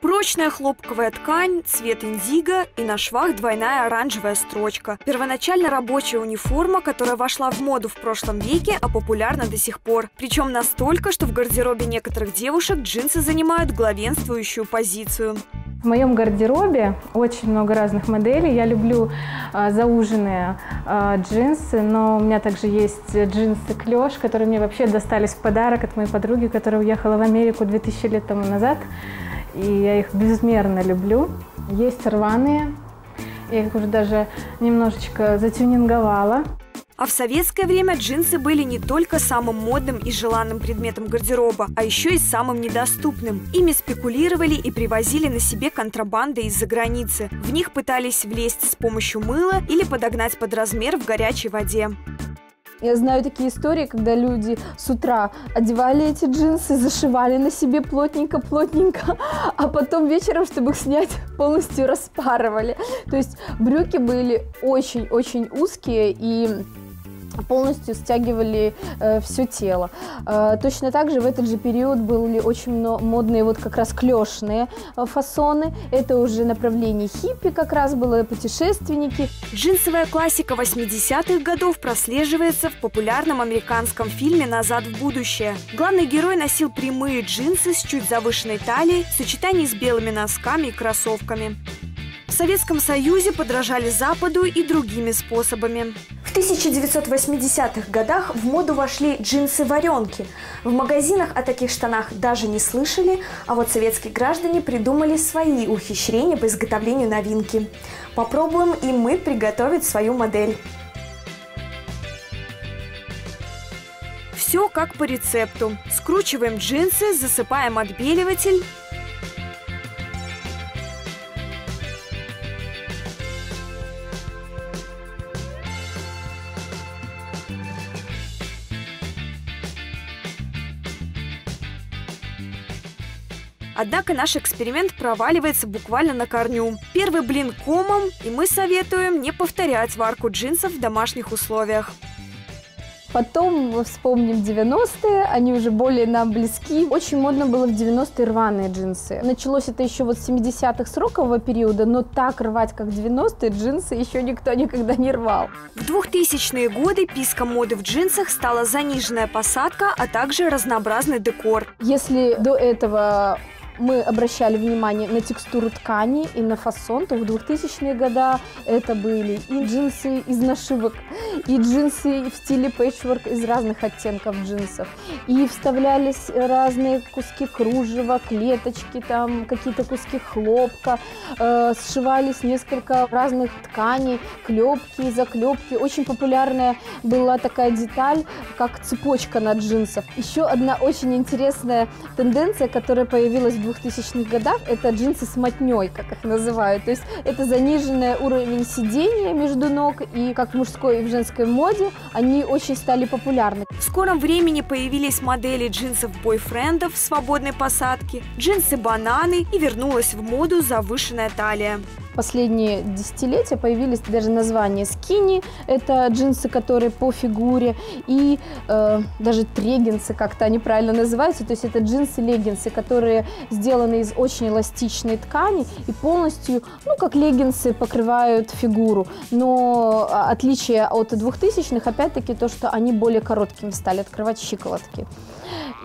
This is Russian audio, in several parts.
Прочная хлопковая ткань, цвет индиго и на швах двойная оранжевая строчка. Первоначально рабочая униформа, которая вошла в моду в прошлом веке, а популярна до сих пор. Причем настолько, что в гардеробе некоторых девушек джинсы занимают главенствующую позицию. В моем гардеробе очень много разных моделей. Я люблю зауженные джинсы, но у меня также есть джинсы клеш, которые мне вообще достались в подарок от моей подруги, которая уехала в Америку 2000 лет тому назад. И я их безмерно люблю. Есть рваные, я их уже даже немножечко затюнинговала. А в советское время джинсы были не только самым модным и желанным предметом гардероба, а еще и самым недоступным. Ими спекулировали и привозили на себе контрабандой из-за границы. В них пытались влезть с помощью мыла или подогнать под размер в горячей воде. Я знаю такие истории, когда люди с утра одевали эти джинсы, зашивали на себе плотненько-плотненько, а потом вечером, чтобы их снять, полностью распарывали. То есть брюки были очень-очень узкие и полностью стягивали все тело. Точно так же в этот же период были очень модные вот как раз клешные фасоны. Это уже направление хиппи как раз было, путешественники. Джинсовая классика 80-х годов прослеживается в популярном американском фильме «Назад в будущее». Главный герой носил прямые джинсы с чуть завышенной талией в сочетании с белыми носками и кроссовками. В Советском Союзе подражали Западу и другими способами. В 1980-х годах в моду вошли джинсы-варенки. В магазинах о таких штанах даже не слышали, а вот советские граждане придумали свои ухищрения по изготовлению новинки. Попробуем и мы приготовить свою модель. Все как по рецепту. Скручиваем джинсы, засыпаем отбеливатель. Однако наш эксперимент проваливается буквально на корню. Первый блин комом, и мы советуем не повторять варку джинсов в домашних условиях. Потом мы вспомним 90-е, они уже более нам близки. Очень модно было в 90-е рваные джинсы. Началось это еще вот с 70-х с рокового периода, но так рвать, как 90-е, джинсы еще никто никогда не рвал. В 2000-е годы писком моды в джинсах стала заниженная посадка, а также разнообразный декор. Если до этого мы обращали внимание на текстуру ткани и на фасон, то в 2000-е годы это были и джинсы из нашивок, и джинсы в стиле пэтчворк из разных оттенков джинсов. И вставлялись разные куски кружева, клеточки, там какие-то куски хлопка, сшивались несколько разных тканей, клепки, заклепки. Очень популярная была такая деталь, как цепочка на джинсах. Еще одна очень интересная тенденция, которая появилась в 2000-х годах, это джинсы с мотней, как их называют. То есть это заниженный уровень сидения между ног, и как в мужской и в женской моде они очень стали популярны. В скором времени появились модели джинсов-бойфрендов в свободной посадке, джинсы-бананы и вернулась в моду завышенная талия. Последние десятилетия появились даже названия скини, это джинсы, которые по фигуре, и даже трегинсы как-то они правильно называются, то есть это джинсы-леггинсы, которые сделаны из очень эластичной ткани и полностью, ну как леггинсы, покрывают фигуру, но отличие от 2000-х опять-таки то, что они более короткими стали, открывать щиколотки.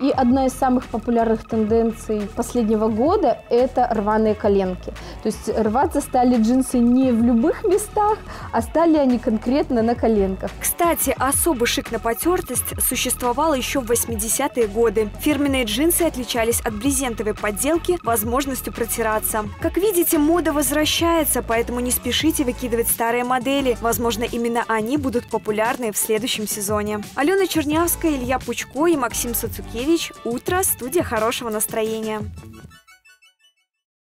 И одна из самых популярных тенденций последнего года – это рваные коленки. То есть рваться стали джинсы не в любых местах, а стали они конкретно на коленках. Кстати, особый шик на потертость существовал еще в 80-е годы. Фирменные джинсы отличались от брезентовой подделки возможностью протираться. Как видите, мода возвращается, поэтому не спешите выкидывать старые модели. Возможно, именно они будут популярны в следующем сезоне. Алена Чернявская, Илья Пучко и Максим Сациковский. Утро, студия «Хорошего настроения».